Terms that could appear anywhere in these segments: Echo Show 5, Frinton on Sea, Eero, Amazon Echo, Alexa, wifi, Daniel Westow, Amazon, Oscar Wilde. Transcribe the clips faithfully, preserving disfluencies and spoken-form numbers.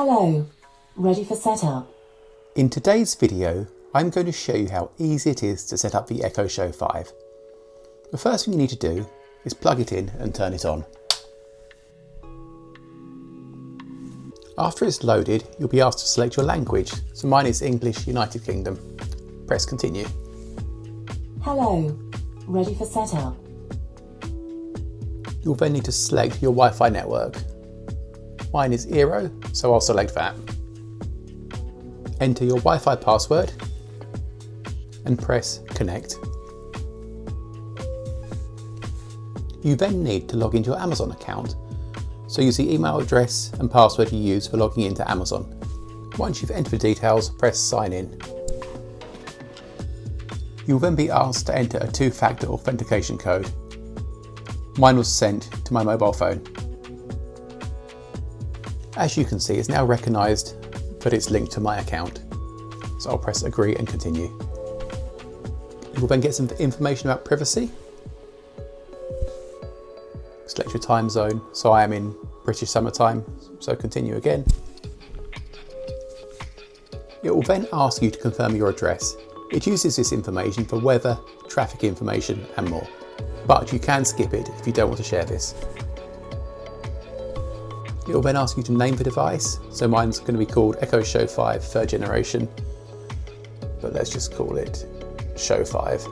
Hello, ready for setup? In today's video, I'm going to show you how easy it is to set up the Echo Show five. The first thing you need to do is plug it in and turn it on. After it's loaded, you'll be asked to select your language, so mine is English, United Kingdom. Press continue. Hello, ready for setup. You'll then need to select your Wi-Fi network. Mine is Eero, so I'll select that. Enter your Wi-Fi password and press connect. You then need to log into your Amazon account, so use the email address and password you use for logging into Amazon. Once you've entered the details, press sign in. You'll then be asked to enter a two-factor authentication code. Mine was sent to my mobile phone. As you can see, it's now recognised but it's linked to my account. So I'll press agree and continue. You will then get some information about privacy. Select your time zone. So I am in British summertime, so continue again. It will then ask you to confirm your address. It uses this information for weather, traffic information and more. But you can skip it if you don't want to share this. It will then ask you to name the device. So mine's going to be called Echo Show five third generation, but let's just call it Show five.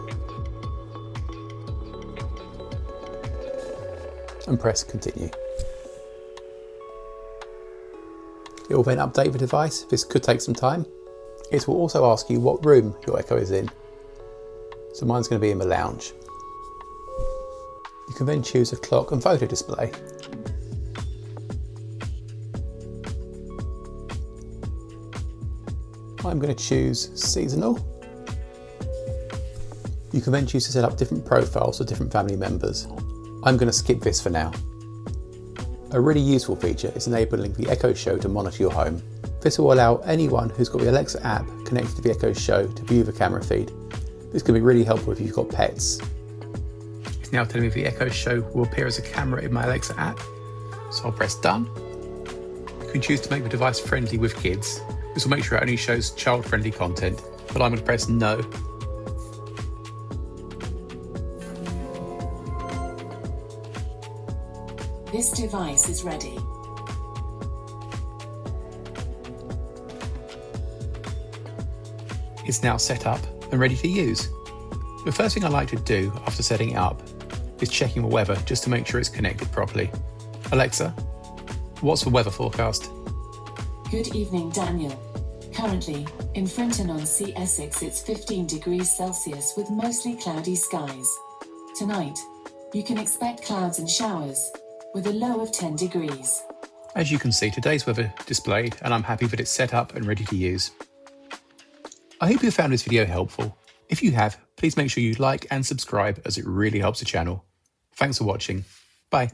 And press continue. It will then update the device. This could take some time. It will also ask you what room your Echo is in. So mine's going to be in the lounge. You can then choose a clock and photo display. I'm going to choose seasonal. You can then choose to set up different profiles for different family members. I'm going to skip this for now. A really useful feature is enabling the Echo Show to monitor your home. This will allow anyone who's got the Alexa app connected to the Echo Show to view the camera feed. This can be really helpful if you've got pets. It's now telling me the Echo Show will appear as a camera in my Alexa app, so I'll press done. You can choose to make the device friendly with kids. This will make sure it only shows child-friendly content, but I'm going to press no. This device is ready. It's now set up and ready to use. The first thing I like to do after setting it up is checking the weather just to make sure it's connected properly. Alexa, what's the weather forecast? Good evening, Daniel. Currently, in Frinton on Sea, Essex, it's fifteen degrees Celsius with mostly cloudy skies. Tonight, you can expect clouds and showers, with a low of ten degrees. As you can see, today's weather displayed, and I'm happy that it's set up and ready to use. I hope you found this video helpful. If you have, please make sure you like and subscribe, as it really helps the channel. Thanks for watching. Bye.